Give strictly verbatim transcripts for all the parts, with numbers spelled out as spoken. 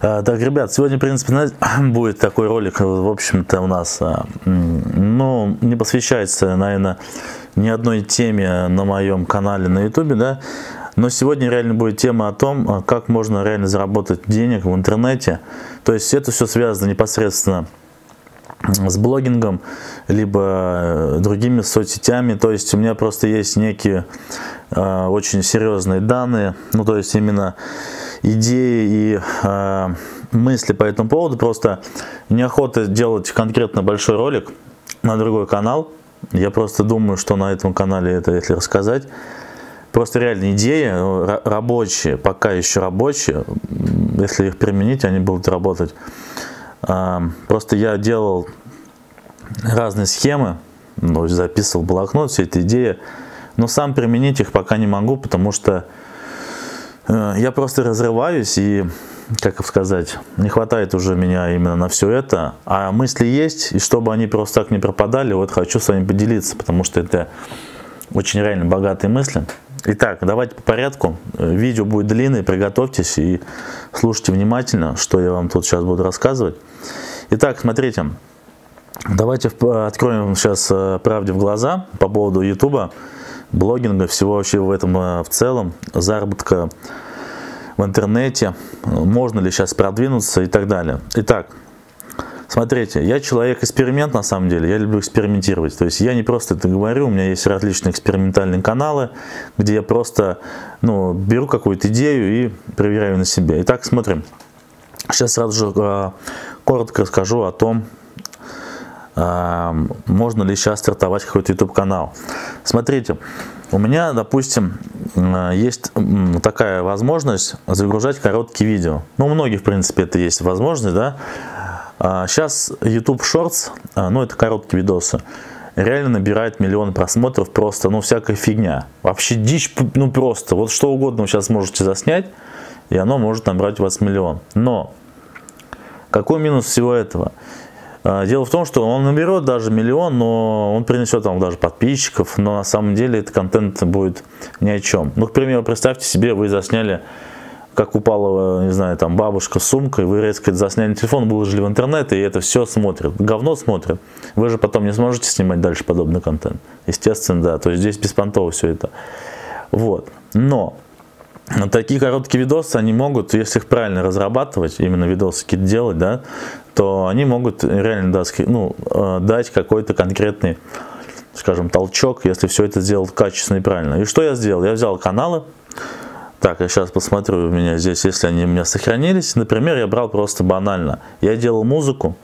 Так, ребят, сегодня, в принципе, будет такой ролик, в общем-то, у нас, ну, не посвящается, наверное, ни одной теме на моем канале на YouTube, да, но сегодня реально будет тема о том, как можно реально заработать денег в интернете, то есть это все связано непосредственно с блогингом, либо другими соцсетями, то есть у меня просто есть некие э, очень серьезные данные, ну, то есть именно идеи и э, мысли по этому поводу. Просто неохота делать конкретно большой ролик на другой канал. Я просто думаю, что на этом канале это, если рассказать, просто реально идеи рабочие, пока еще рабочие, если их применить, они будут работать. Э, просто я делал разные схемы, ну, записывал в блокнот все эти идеи, но сам применить их пока не могу, потому что я просто разрываюсь и, как сказать, не хватает уже меня именно на все это. А мысли есть, и чтобы они просто так не пропадали, вот хочу с вами поделиться, потому что это очень реально богатые мысли. Итак, давайте по порядку. Видео будет длинное, приготовьтесь и слушайте внимательно, что я вам тут сейчас буду рассказывать. Итак, смотрите, давайте откроем сейчас правде в глаза по поводу YouTube, блогинга, всего вообще в этом в целом, заработка в интернете, можно ли сейчас продвинуться и так далее. Итак, смотрите, я человек-эксперимент на самом деле, я люблю экспериментировать, то есть я не просто это говорю, у меня есть различные экспериментальные каналы, где я просто, ну, беру какую-то идею и проверяю на себе. Итак, смотрим, сейчас сразу же коротко расскажу о том, можно ли сейчас стартовать какой-то YouTube канал. Смотрите, у меня, допустим, есть такая возможность загружать короткие видео. Ну, у многих, в принципе, это есть возможность, да. Сейчас YouTube Shorts, ну, это короткие видосы, реально набирает миллион просмотров, просто, ну, всякая фигня. Вообще дичь, ну, просто, вот что угодно вы сейчас можете заснять, и оно может набрать у вас миллион. Но какой минус всего этого? Дело в том, что он наберет даже миллион, но он принесет вам даже подписчиков, но на самом деле этот контент будет ни о чем. Ну, к примеру, представьте себе, вы засняли, как упала, не знаю, там бабушка с сумкой, вы резко засняли телефон, выложили в интернет, и это все смотрит, говно смотрит. Вы же потом не сможете снимать дальше подобный контент. Естественно, да, то есть здесь беспонтово все это. Вот, но... Такие короткие видосы, они могут, если их правильно разрабатывать, именно видосы какие-то делать, да, то они могут реально дать, ну, дать какой-то конкретный, скажем, толчок, если все это сделать качественно и правильно. И что я сделал? Я взял каналы, так, я сейчас посмотрю у меня здесь, если они у меня сохранились. Например, я брал просто банально, я делал музыку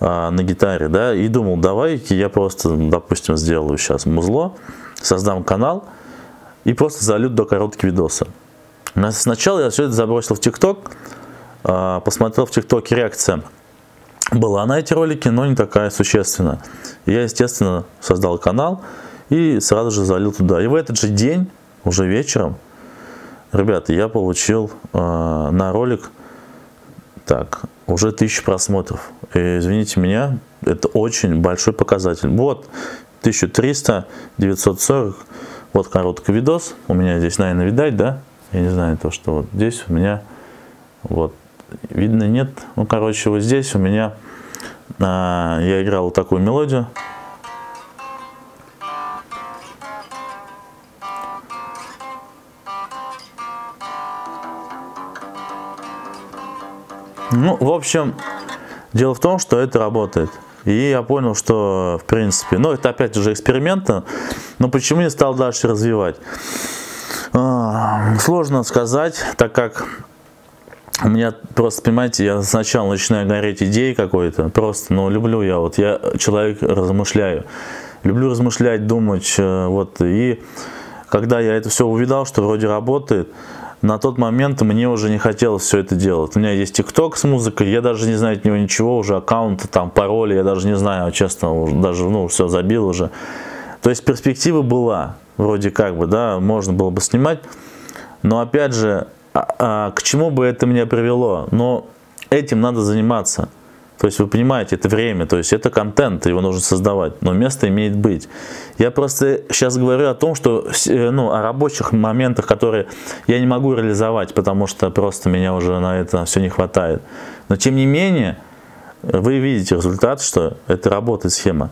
э, на гитаре, да, и думал, давайте я просто, допустим, сделаю сейчас музло, создам канал, и просто залью до коротких видосов. Сначала я все это забросил в ТикТок, посмотрел в ТикТоке, реакция была на эти ролики, но не такая существенная. Я, естественно, создал канал и сразу же залил туда. И в этот же день, уже вечером, ребята, я получил на ролик, так, уже тысячу просмотров. И, извините меня, это очень большой показатель. Вот, тысяча триста, девятьсот сорок. Вот короткий видос, у меня здесь, наверное, видать, да? Я не знаю, то, что вот здесь у меня, вот, видно, нет. Ну, короче, вот здесь у меня, а, я играл вот такую мелодию. Ну, в общем, дело в том, что это работает. И я понял, что, в принципе, ну, это опять уже экспериментно, но почему я стал дальше развивать? Сложно сказать, так как у меня просто, понимаете, я сначала начинаю гореть идеей какой-то, просто, ну, люблю я, вот, я человек размышляю, люблю размышлять, думать, вот, и когда я это все увидал, что вроде работает, на тот момент мне уже не хотелось все это делать. У меня есть ТикТок с музыкой, я даже не знаю от него ничего, уже аккаунты, там, пароли, я даже не знаю, честно, даже, ну, все забил уже. То есть перспектива была, вроде как бы, да, можно было бы снимать, но опять же, а, а, к чему бы это меня привело? Но этим надо заниматься. То есть вы понимаете, это время, то есть это контент, его нужно создавать, но место имеет быть. Я просто сейчас говорю о том, что, ну, о рабочих моментах, которые я не могу реализовать, потому что просто меня уже на это все не хватает. Но тем не менее, вы видите результат, что это работает схема.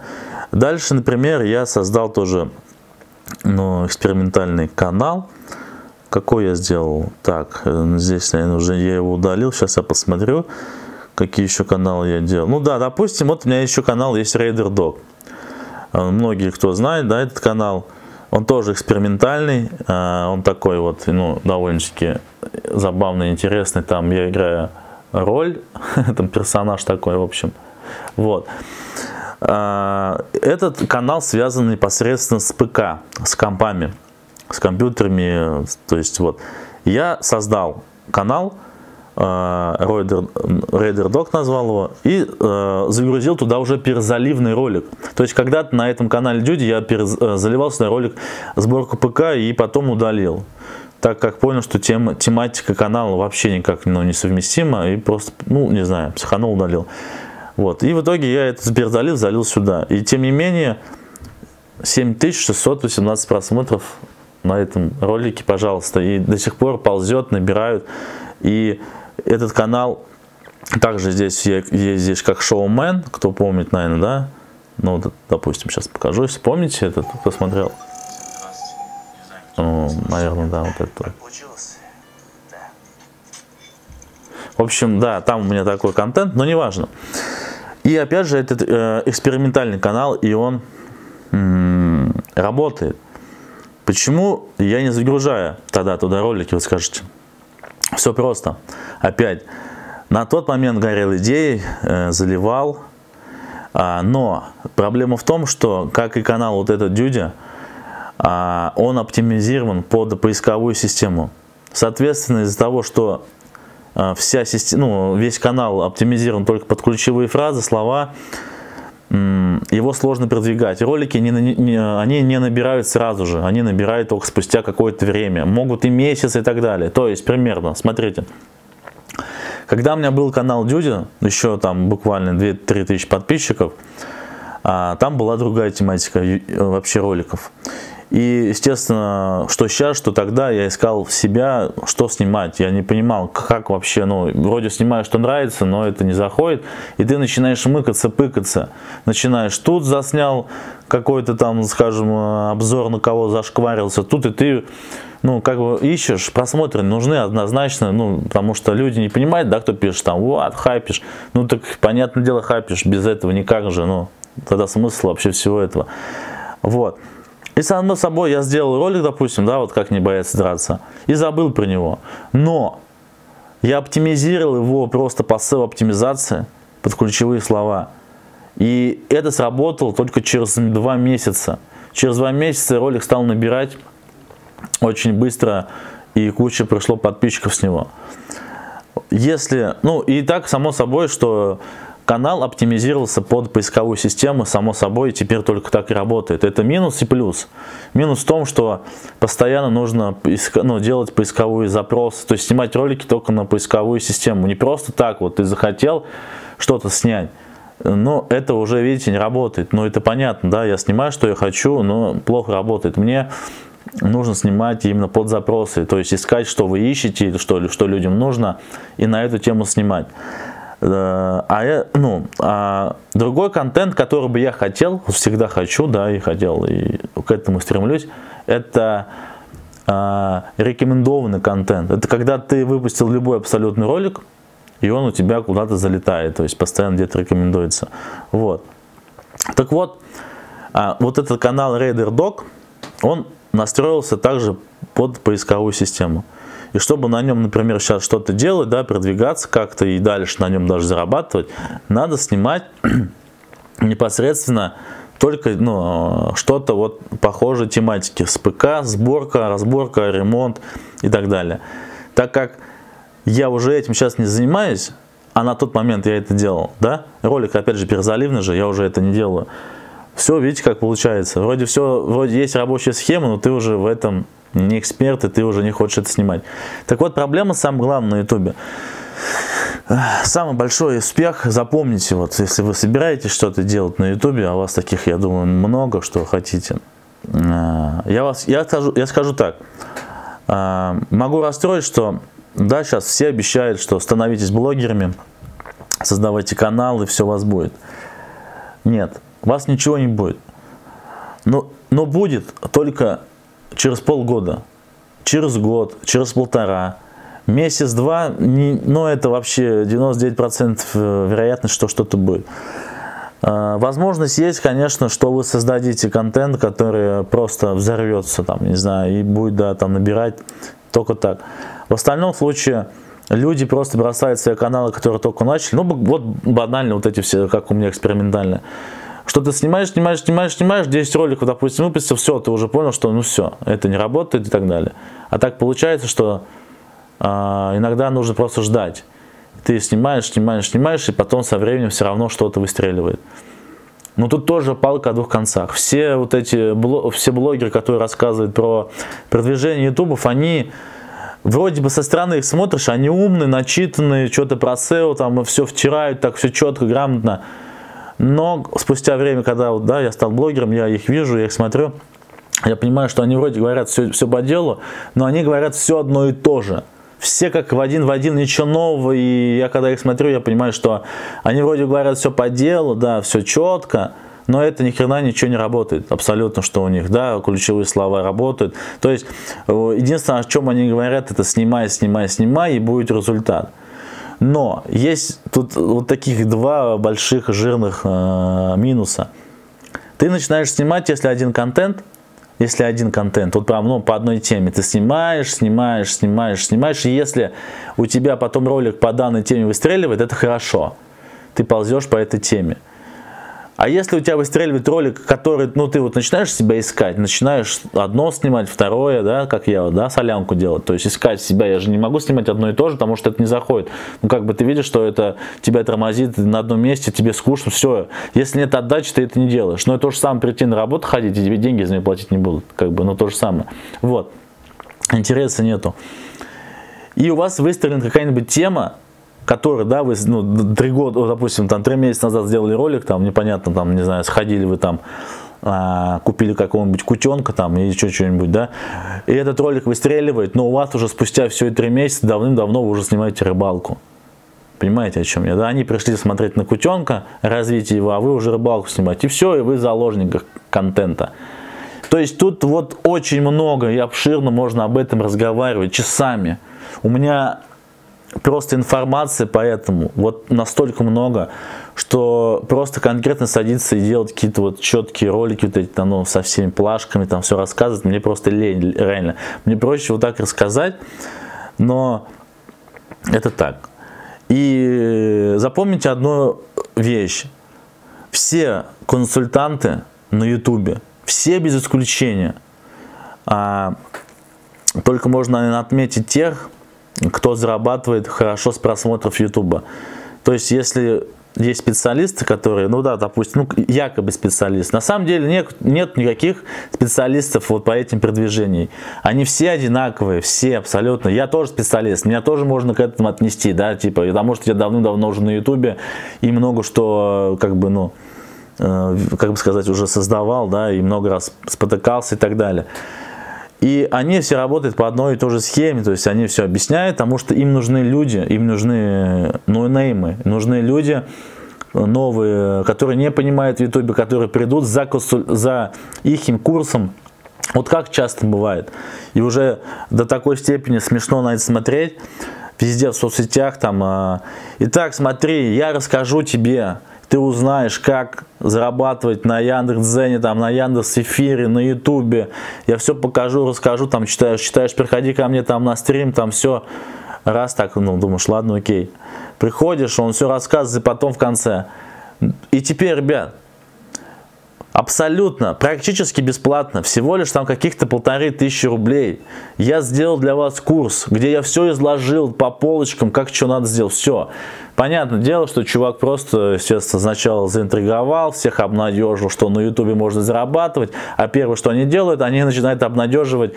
Дальше, например, я создал тоже, ну, экспериментальный канал. Какой я сделал? Так, здесь, наверное, уже я его удалил, сейчас я посмотрю. Какие еще каналы я делал? Ну да, допустим, вот у меня еще канал есть Raider Dog. Многие, кто знает, да, этот канал. Он тоже экспериментальный. Он такой вот, ну, довольно-таки забавный, интересный. Там я играю роль, там персонаж такой, в общем. Вот. Этот канал связан непосредственно с ПК, с компами, с компьютерами. То есть вот. Я создал канал. Raider, Raider Dog назвал его, и э, загрузил туда уже перезаливный ролик. То есть когда-то на этом канале Дюди я заливал сюда ролик сборку ПК и потом удалил, так как понял, что тем, тематика канала вообще никак, ну, несовместима, и просто, ну, не знаю, психанул, удалил. Вот. И в итоге я этот перезалив залил сюда. И тем не менее семь тысяч шестьсот восемнадцать просмотров на этом ролике, пожалуйста. И до сих пор ползет, набирают. И этот канал, также здесь есть здесь как шоумен, кто помнит, наверное, да? Ну, вот, допустим, сейчас покажу, если помните этот, кто смотрел? О, наверное, да, вот это. В общем, да, там у меня такой контент, но неважно. И опять же, этот э, экспериментальный канал, и он м-м, работает. Почему я не загружаю тогда туда ролики, вы скажете? Все просто. Опять, на тот момент горел идеей, э, заливал, а, но проблема в том, что, как и канал вот этот Дюдя, а, он оптимизирован под поисковую систему. Соответственно, из-за того, что а, вся система, ну, весь канал оптимизирован только под ключевые фразы, слова, его сложно продвигать. Ролики не, не, они не набирают сразу же, они набирают только спустя какое-то время, могут и месяц, и так далее. То есть примерно, смотрите, когда у меня был канал Дюди, еще там буквально две-три тысячи подписчиков, а там была другая тематика вообще роликов. И естественно, что сейчас, что тогда, я искал в себя, что снимать. Я не понимал, как вообще, ну, вроде снимаю, что нравится, но это не заходит. И ты начинаешь мыкаться, пыкаться. Начинаешь, тут заснял какой-то там, скажем, обзор, на кого зашкварился. Тут и ты, ну, как бы ищешь, просмотры нужны однозначно, ну, потому что люди не понимают, да, кто пишет там, вот, хайпишь. Ну, так, понятное дело, хайпишь, без этого никак же, ну, тогда смысл вообще всего этого. Вот. И само собой я сделал ролик, допустим, да, вот как не бояться драться, и забыл про него. Но я оптимизировал его просто по эс-и-о оптимизации под ключевые слова. И это сработало только через два месяца. Через два месяца ролик стал набирать очень быстро, и куча пришло подписчиков с него. Если, ну и так, само собой, что... канал оптимизировался под поисковую систему, само собой, теперь только так и работает. Это минус и плюс. Минус в том, что постоянно нужно поиска, ну, делать поисковые запросы, то есть снимать ролики только на поисковую систему. Не просто так вот ты захотел что-то снять, но это уже, видите, не работает. Но это понятно, да, я снимаю, что я хочу, но плохо работает. Мне нужно снимать именно под запросы, то есть искать, что вы ищете, что, что людям нужно, и на эту тему снимать. А, ну, а другой контент, который бы я хотел, всегда хочу, да, и хотел, и к этому стремлюсь, это а, рекомендованный контент. Это когда ты выпустил любой абсолютный ролик, и он у тебя куда-то залетает, то есть постоянно где-то рекомендуется. Вот. Так вот, а, вот этот канал Raider Dog, он настроился также под поисковую систему. И чтобы на нем, например, сейчас что-то делать, да, продвигаться как-то и дальше на нем даже зарабатывать, надо снимать непосредственно только, ну, что-то вот похожей тематики с ПК, сборка, разборка, ремонт и так далее. Так как я уже этим сейчас не занимаюсь, а на тот момент я это делал, да, ролик опять же перезаливный же, я уже это не делаю. Все, видите, как получается. Вроде все, вроде есть рабочая схема, но ты уже в этом не эксперт, и ты уже не хочешь это снимать. Так вот, проблема самая главная на Ютубе. Самый большой успех, запомните, вот если вы собираетесь что-то делать на ютубе, а у вас таких, я думаю, много, что хотите. Я, вас, я, скажу, я скажу так, могу расстроить, что да, сейчас все обещают, что становитесь блогерами, создавайте канал и все у вас будет. Нет, у вас ничего не будет. Но, но будет только через полгода, через год, через полтора. Месяц-два, ну это вообще девяносто девять процентов вероятность, что что-то будет. Возможность есть, конечно, что вы создадите контент, который просто взорвется, там, не знаю, и будет, да, там, набирать только так. В остальном случае люди просто бросают свои каналы, которые только начали. Ну, вот банально вот эти все, как у меня экспериментальные. Что ты снимаешь, снимаешь, снимаешь, снимаешь, десять роликов, допустим, выпустил, все, ты уже понял, что ну все, это не работает и так далее. А так получается, что иногда нужно просто ждать. Ты снимаешь, снимаешь, снимаешь, и потом со временем все равно что-то выстреливает. Но тут тоже палка о двух концах. Все вот эти все блогеры, которые рассказывают про продвижение ютубов, они вроде бы со стороны их смотришь, они умные, начитанные, что-то про сео, там все втирают, так все четко, грамотно. Но спустя время, когда вот, да, я стал блогером, я их вижу, я их смотрю, я понимаю, что они вроде говорят все, все по делу, но они говорят все одно и то же. Все как в один в один, ничего нового, и я когда их смотрю, я понимаю, что они вроде говорят все по делу, да, все четко, но это ни хрена ничего не работает, абсолютно, что у них, да, ключевые слова работают. То есть, единственное, о чем они говорят, это снимай, снимай, снимай, и будет результат. Но есть тут вот таких два больших жирных э, минуса. Ты начинаешь снимать, если один контент, Если один контент, вот прям, ну, по одной теме, ты снимаешь, снимаешь, снимаешь, снимаешь, и если у тебя потом ролик по данной теме выстреливает, это хорошо, ты ползешь по этой теме. А если у тебя выстреливает ролик, который, ну, ты вот начинаешь себя искать, начинаешь одно снимать, второе, да, как я, да, солянку делать, то есть искать себя, я же не могу снимать одно и то же, потому что это не заходит. Ну, как бы ты видишь, что это тебя тормозит на одном месте, тебе скучно, все. Если нет отдачи, ты это не делаешь. Но это то же самое, прийти на работу ходить, и тебе деньги за нее платить не будут, как бы, ну, то же самое. Вот, интереса нету. И у вас выстрелена какая-нибудь тема, который, да, вы, ну, три года, допустим, там, три месяца назад сделали ролик, там, непонятно, там, не знаю, сходили вы там, а, купили какого-нибудь кутенка, там, и что-нибудь, да, и этот ролик выстреливает, но у вас уже спустя все три месяца давным-давно вы уже снимаете рыбалку. Понимаете, о чем я, да, они пришли смотреть на кутенка, развитие его, а вы уже рыбалку снимаете, и все, и вы в заложниках контента. То есть тут вот очень много и обширно можно об этом разговаривать часами. У меня просто информации поэтому вот настолько много, что просто конкретно садиться и делать какие-то вот четкие ролики вот эти, там, ну, со всеми плашками, там все рассказывать, мне просто лень, реально. Мне проще вот так рассказать, но это так. И запомните одну вещь. Все консультанты на ютубе, все без исключения, а, только можно, наверное, отметить тех, кто зарабатывает хорошо с просмотров ютуба. То есть, если есть специалисты, которые, ну да, допустим, ну, якобы специалист. На самом деле нет, нет никаких специалистов вот по этим продвижениям. Они все одинаковые, все абсолютно. Я тоже специалист, меня тоже можно к этому отнести, да, типа, потому что я давно-давно уже на ютубе и много что, как бы, ну, э, как бы сказать, уже создавал, да, и много раз спотыкался и так далее. И они все работают по одной и той же схеме, то есть они все объясняют, потому что им нужны люди, им нужны ноунеймы, нужны люди новые, которые не понимают в ютубе, которые придут за, консуль... за их курсом, вот как часто бывает. И уже до такой степени смешно на это смотреть, везде в соцсетях там. Итак, смотри, я расскажу тебе. Ты узнаешь, как зарабатывать на Яндекс.Дзене, там, на Яндекс.Эфире, на Ютубе. Я все покажу, расскажу, там, читаешь, читаешь, приходи ко мне там на стрим, там все. Раз так, ну, думаешь, ладно, окей. Приходишь, он все рассказывает, и потом в конце. И теперь, ребят, абсолютно, практически бесплатно, всего лишь там каких-то полторы тысячи рублей. Я сделал для вас курс, где я все изложил по полочкам, как что надо сделать, все. Понятное дело, что чувак просто, естественно, сначала заинтриговал, всех обнадежил, что на ютубе можно зарабатывать, а первое, что они делают, они начинают обнадеживать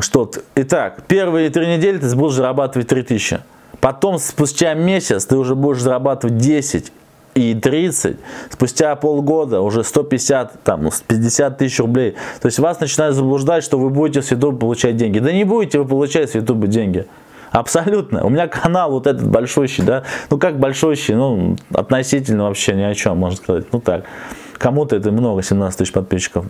что-то. Итак, первые три недели ты будешь зарабатывать три тысячи. Потом спустя месяц ты уже будешь зарабатывать десять и тридцать, спустя полгода уже сто пятьдесят, там, пятьдесят тысяч рублей. То есть вас начинают заблуждать, что вы будете с YouTube получать деньги. Да не будете вы получать с YouTube деньги. Абсолютно. У меня канал вот этот большущий, да, ну как большущий, ну относительно вообще ни о чем, можно сказать. Ну так, кому-то это много, семнадцать тысяч подписчиков.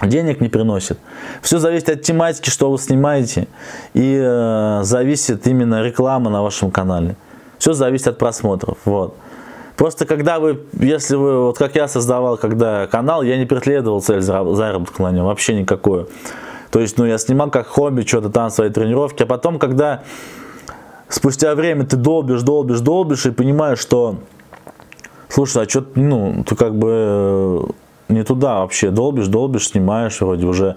Денег не приносит. Все зависит от тематики, что вы снимаете, и э, зависит именно реклама на вашем канале. Все зависит от просмотров. Вот. Просто когда вы, если вы, вот как я создавал когда канал, я не преследовал цель заработка на нем, вообще никакую. То есть, ну, я снимал как хобби, что-то там, свои тренировки. А потом, когда спустя время ты долбишь, долбишь, долбишь и понимаешь, что, слушай, а что, ну, ты как бы не туда вообще долбишь, долбишь, снимаешь, вроде уже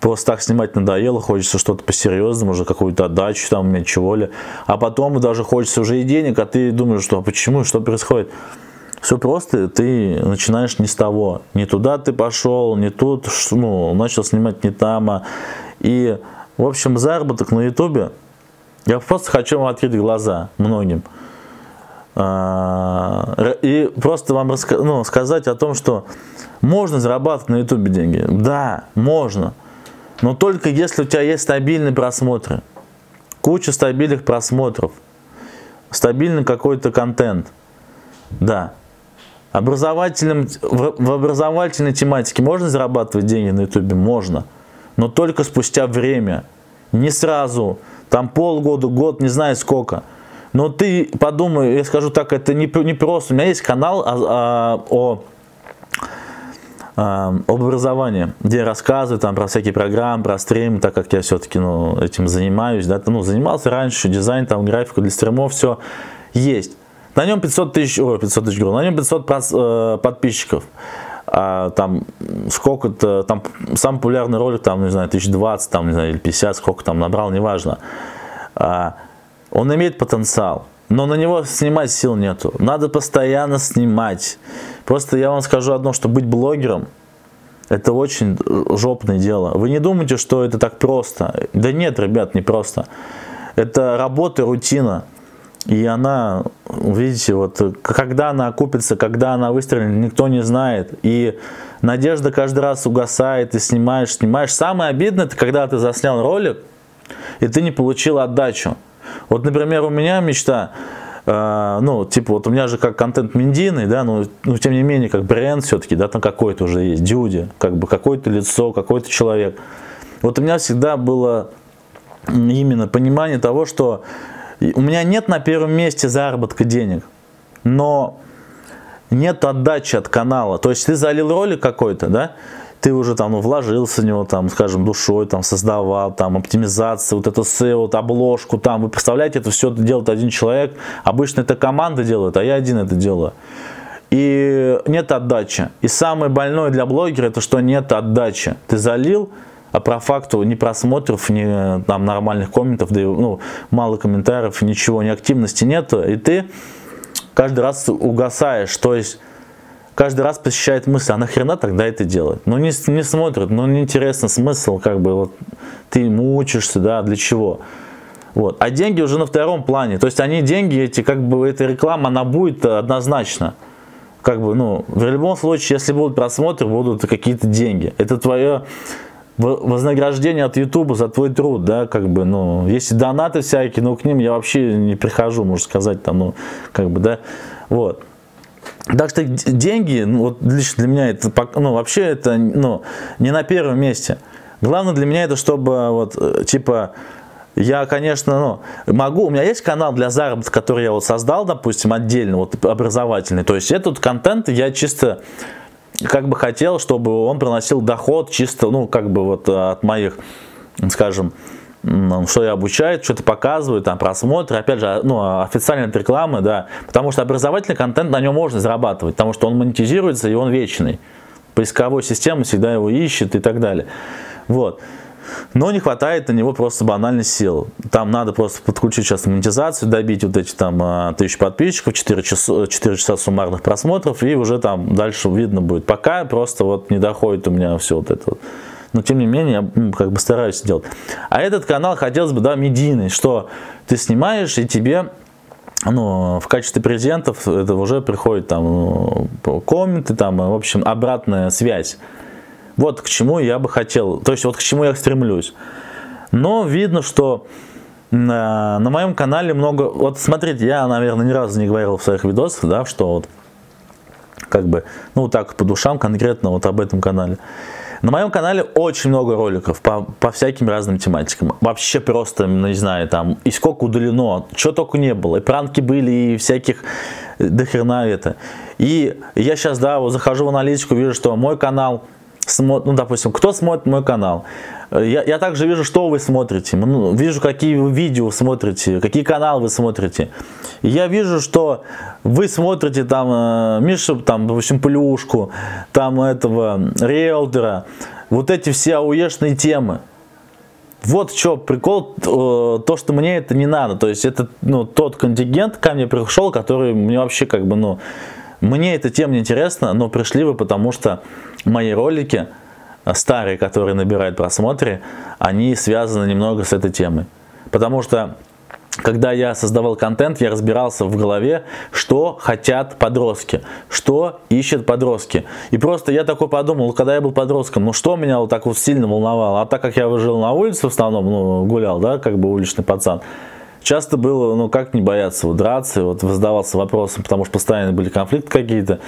просто так снимать надоело, хочется что-то по-серьезному, уже какую-то отдачу там у меня, чего ли. А потом даже хочется уже и денег, а ты думаешь, что а почему, что происходит? Все просто, ты начинаешь не с того. Не туда ты пошел, не тут, ну, начал снимать не там. А... И, в общем, заработок на ютубе, я просто хочу вам открыть глаза многим. И просто вам ну, сказать о том, что можно зарабатывать на ютубе деньги. Да, можно. Но только если у тебя есть стабильные просмотры, куча стабильных просмотров, стабильный какой-то контент, да. Образовательным, в, в образовательной тематике можно зарабатывать деньги на ютубе? Можно, но только спустя время, не сразу, там полгода, год, не знаю сколько. Но ты подумай, я скажу так, это не, не просто, у меня есть канал о... о образование, где я рассказываю там про всякие программы, про стримы, так как я все-таки ну, этим занимаюсь, да, ну, занимался раньше, дизайн, там, графику для стримов, все есть. На нем пятьсот тысяч, о, пятьсот тысяч, на нем пятьсот подписчиков, а, там, сколько-то, там, самый популярный ролик, там, не знаю, тысяч двадцать, там, не знаю, или пятьдесят, сколько там набрал, неважно. А, он имеет потенциал. Но на него снимать сил нету. Надо постоянно снимать. Просто я вам скажу одно, что быть блогером — это очень жопное дело. Вы не думайте, что это так просто. Да нет, ребят, не просто. Это работа, рутина. И она, видите, вот когда она окупится, когда она выстрелит, никто не знает. И надежда каждый раз угасает, и снимаешь, снимаешь. Самое обидное — это когда ты заснял ролик, и ты не получил отдачу. Вот, например, у меня мечта, э, ну, типа, вот у меня же как контент медийный, да, но, но тем не менее, как бренд все-таки, да, там какой-то уже есть, Дюди, как бы какое-то лицо, какой-то человек. Вот у меня всегда было именно понимание того, что у меня нет на первом месте заработка денег, но нет отдачи от канала. То есть ты залил ролик какой-то, да, ты уже там ну, вложился в него, там, скажем, душой, там, создавал, там, оптимизацию, вот это эс и о, вот, обложку, там, вы представляете, это все делает один человек, обычно это команда делает, а я один это делаю. И нет отдачи. И самое больное для блогера — это что нет отдачи. Ты залил, а по факту ни просмотров, ни там, нормальных комментов, да и, ну, мало комментариев, ничего, ни активности нету, и ты каждый раз угасаешь, то есть... Каждый раз посещает мысль, а нахрена тогда это делать? Ну, не, не смотрят, ну, неинтересно смысл, как бы, вот, ты мучишься, да, для чего? Вот. А деньги уже на втором плане, то есть они, деньги эти, как бы, эта реклама, она будет однозначно, как бы, ну, в любом случае, если будут просмотры, будут какие-то деньги. Это твое вознаграждение от ютуба за твой труд, да, как бы, ну, если донаты всякие, ну, к ним я вообще не прихожу, можно сказать, там, ну, как бы, да, вот. Так что деньги, ну, вот лично для меня это, ну, вообще это, ну, не на первом месте. Главное для меня это, чтобы вот, типа, я, конечно, ну, могу, у меня есть канал для заработка, который я вот создал, допустим, отдельно, вот, образовательный. То есть этот контент я чисто, как бы, хотел, чтобы он приносил доход чисто, ну, как бы, вот, от моих, скажем, что я обучаю, что-то показываю, там, просмотры, опять же, ну, официальные рекламы, да, потому что образовательный контент, на нем можно зарабатывать, потому что он монетизируется и он вечный, поисковая система всегда его ищет и так далее, вот, но не хватает на него просто банальных сил, там надо просто подключить сейчас монетизацию, добить вот эти там тысячи подписчиков, четыре часа суммарных просмотров, и уже там дальше видно будет, пока просто вот не доходит у меня все вот это вот. Но, тем не менее, я как бы стараюсь делать. А этот канал хотелось бы, да, медийный, что ты снимаешь, и тебе ну, в качестве презентов это уже приходит там комменты, там, в общем, обратная связь. Вот к чему я бы хотел, то есть вот к чему я стремлюсь. Но видно, что на, на моем канале много, вот смотрите, я, наверное, ни разу не говорил в своих видосах, да, что вот, как бы, ну, так, по душам конкретно вот об этом канале. На моем канале очень много роликов по, по всяким разным тематикам. Вообще просто, не знаю, там, и сколько удалено, чего только не было. И пранки были, и всяких дохрена это. И я сейчас, да, вот захожу в аналитику, вижу, что мой канал смотрит, ну, допустим, кто смотрит мой канал. Я, я также вижу, что вы смотрите, вижу, какие вы видео смотрите, какие каналы вы смотрите. И я вижу, что вы смотрите там Мишу, там, допустим, Плюшку, там этого риэлтора, вот эти все ауешные темы. Вот что прикол, то, что мне это не надо. То есть это, ну, тот контингент ко мне пришел, который мне вообще как бы, ну, мне эта тема не интересна, но пришли вы, потому что мои ролики старые, которые набирают просмотры, они связаны немного с этой темой. Потому что, когда я создавал контент, я разбирался в голове, что хотят подростки, что ищут подростки. И просто я такой подумал, когда я был подростком, ну что меня вот так вот сильно волновало? А так как я жил на улице в основном, ну, гулял, да, как бы уличный пацан, часто было, ну как не бояться, вот, драться, вот задавался вопросом, потому что постоянно были конфликты какие-то.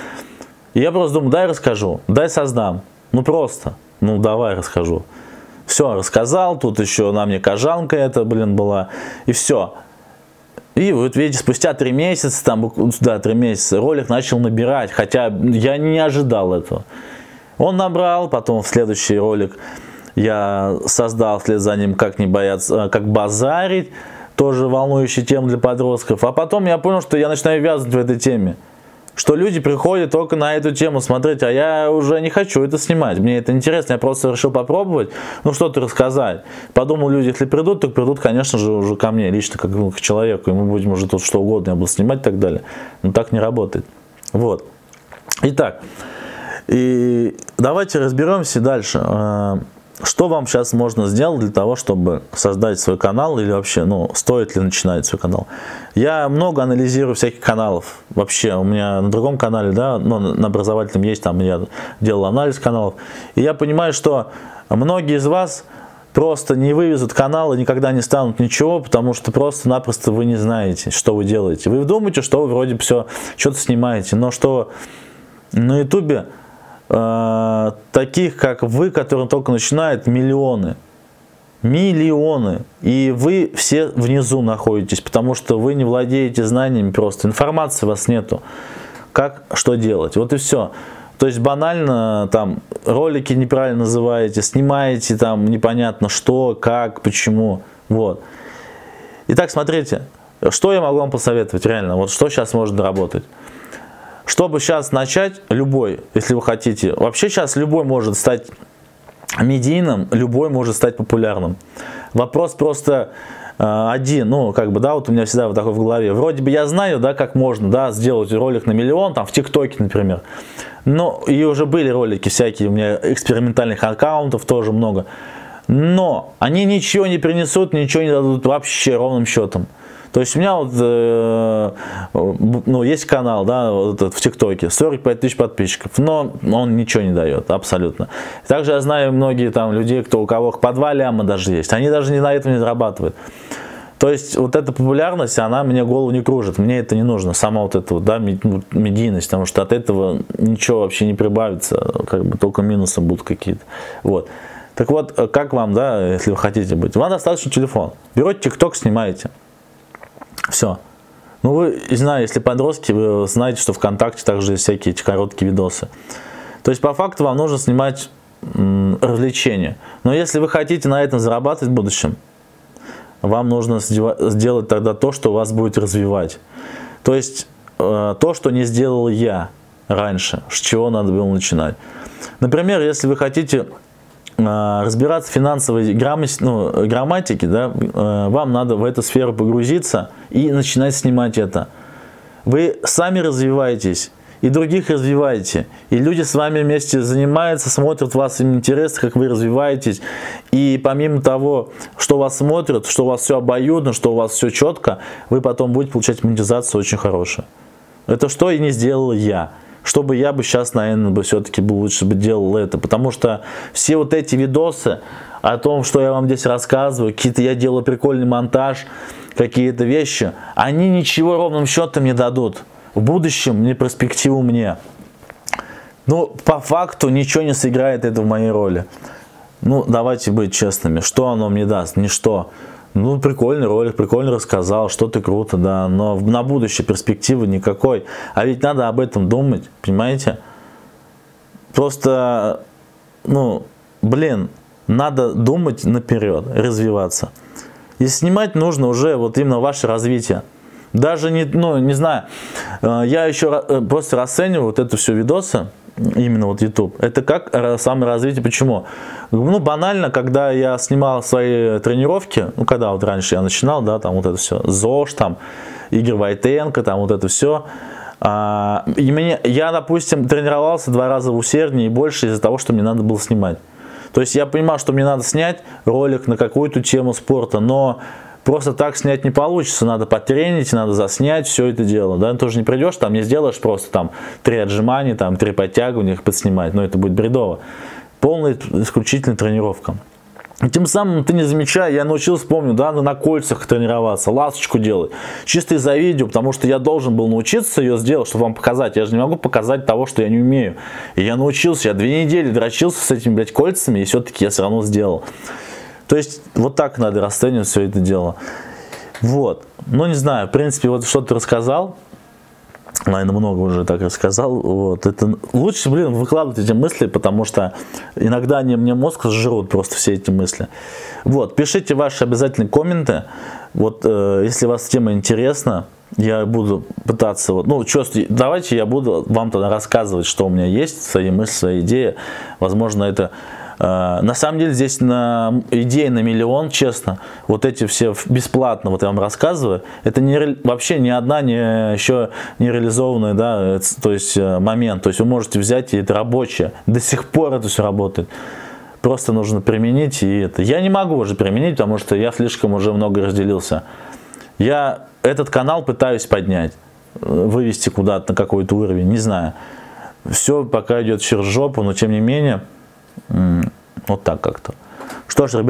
И я просто думал, дай расскажу, дай создам. Ну просто, ну давай расскажу. Все, рассказал, тут еще на мне кожанка это, блин, была, и все. И вот видите, спустя три месяца, там, да, три месяца, ролик начал набирать, хотя я не ожидал этого. Он набрал, потом в следующий ролик я создал вслед за ним, как не бояться, как базарить, тоже волнующая тема для подростков. А потом я понял, что я начинаю вязнуть в этой теме. Что люди приходят только на эту тему смотреть, а я уже не хочу это снимать. Мне это интересно, я просто решил попробовать, ну что-то рассказать. Подумал, люди, если придут, то придут, конечно же, уже ко мне, лично как, ну, к человеку, и мы будем уже тут что угодно, я буду снимать и так далее. Но так не работает. Вот. Итак, и давайте разберемся дальше. Что вам сейчас можно сделать для того, чтобы создать свой канал, или вообще, ну, стоит ли начинать свой канал? Я много анализирую всяких каналов. Вообще, у меня на другом канале, да, ну, на образовательном есть, там я делал анализ каналов. И я понимаю, что многие из вас просто не вывезут каналы, никогда не станут ничего, потому что просто-напросто вы не знаете, что вы делаете. Вы думаете, что вы вроде все, что-то снимаете, но что на ютубе таких, как вы, которые только начинают, миллионы. Миллионы. И вы все внизу находитесь, потому что вы не владеете знаниями просто. Информации у вас нету. Как, что делать. Вот и все. То есть банально там ролики неправильно называете, снимаете там непонятно что, как, почему. Вот. Итак, смотрите, что я могу вам посоветовать реально. Вот что сейчас можно доработать. Чтобы сейчас начать, любой, если вы хотите, вообще сейчас любой может стать медийным, любой может стать популярным. Вопрос просто э, один, ну, как бы, да, вот у меня всегда вот такой в голове. Вроде бы я знаю, да, как можно, да, сделать ролик на миллион, там, в ТикТоке, например. Ну, и уже были ролики всякие, у меня экспериментальных аккаунтов тоже много. Но они ничего не принесут, ничего не дадут вообще ровным счетом. То есть у меня вот, э, ну, есть канал, да, вот этот в ТикТоке, сорок пять тысяч подписчиков, но он ничего не дает, абсолютно. Также я знаю многие там людей, кто, у кого по два ляма даже есть, они даже не на этом не зарабатывают. То есть вот эта популярность, она мне голову не кружит, мне это не нужно, сама вот эта вот, да, медийность, потому что от этого ничего вообще не прибавится, как бы только минусы будут какие-то, вот. Так вот, как вам, да, если вы хотите быть, вам достаточно телефон, берете ТикТок, снимаете. Все. Ну, вы, не знаю, если подростки, вы знаете, что ВКонтакте также есть всякие эти короткие видосы. То есть, по факту, вам нужно снимать м, развлечения. Но если вы хотите на этом зарабатывать в будущем, вам нужно сделать тогда то, что вас будет развивать. То есть, э, то, что не сделал я раньше, с чего надо было начинать. Например, если вы хотите разбираться в финансовой грамотике, ну, грамматике, да, вам надо в эту сферу погрузиться и начинать снимать это. Вы сами развиваетесь, и других развиваете. И люди с вами вместе занимаются, смотрят вас, им интересно, как вы развиваетесь. И помимо того, что вас смотрят, что у вас все обоюдно, что у вас все четко, вы потом будете получать монетизацию очень хорошую. Это что и не сделал я. Чтобы я бы сейчас, наверное, бы все-таки лучше бы делал это. Потому что все вот эти видосы о том, что я вам здесь рассказываю, какие-то я делаю прикольный монтаж, какие-то вещи, они ничего ровным счетом не дадут. В будущем, не перспективу мне. Ну, по факту ничего не сыграет это в моей роли. Ну, давайте быть честными. Что оно мне даст? Ничто. Ну, прикольный ролик, прикольно рассказал, что-то круто, да, но на будущее перспективы никакой. А ведь надо об этом думать, понимаете? Просто, ну, блин, надо думать наперед, развиваться. И снимать нужно уже вот именно ваше развитие. Даже, не, ну, не знаю, я еще просто расцениваю вот это все видосы, именно вот YouTube. Это как саморазвитие. Почему? Ну, банально, когда я снимал свои тренировки, ну, когда вот раньше я начинал, да, там вот это все, ЗОЖ, там, Игорь Войтенко, там вот это все. А, и мне, я, допустим, тренировался два раза усерднее и больше из-за того, что мне надо было снимать. То есть я понимал, что мне надо снять ролик на какую-то тему спорта, но просто так снять не получится, надо потренить, надо заснять все это дело. Да, ты же не придешь, там не сделаешь просто там три отжимания, там три подтягивания, их подснимать, но ну, это будет бредово. Полная исключительная тренировка. И тем самым ты не замечая, я научился, помню, да, на кольцах тренироваться, ласточку делать. Чисто из-за видео, потому что я должен был научиться ее сделать, чтобы вам показать. Я же не могу показать того, что я не умею. И я научился, я две недели дрочился с этими, блядь, кольцами, и все-таки я все равно сделал. То есть, вот так надо расценивать все это дело. Вот. Ну, не знаю, в принципе, вот что-то рассказал. Наверное, много уже так рассказал. Вот. Это... Лучше, блин, выкладывать эти мысли, потому что иногда они мне мозг сжрут просто все эти мысли. Вот. Пишите ваши обязательно комменты. Вот, э, если вас тема интересна, я буду пытаться... Вот, ну, чё, давайте я буду вам тогда рассказывать, что у меня есть, свои мысли, свои идеи. Возможно, это... На самом деле здесь на идеи на миллион, честно, вот эти все бесплатно, вот я вам рассказываю, это не, вообще ни одна не, еще не реализованная, да, то есть момент, то есть вы можете взять, и это рабочее, до сих пор это все работает, просто нужно применить, и это, я не могу уже применить, потому что я слишком уже много разделился, я этот канал пытаюсь поднять, вывести куда-то на какой-то уровень, не знаю, все пока идет через жопу, но тем не менее... Вот так как-то. Что ж, ребята.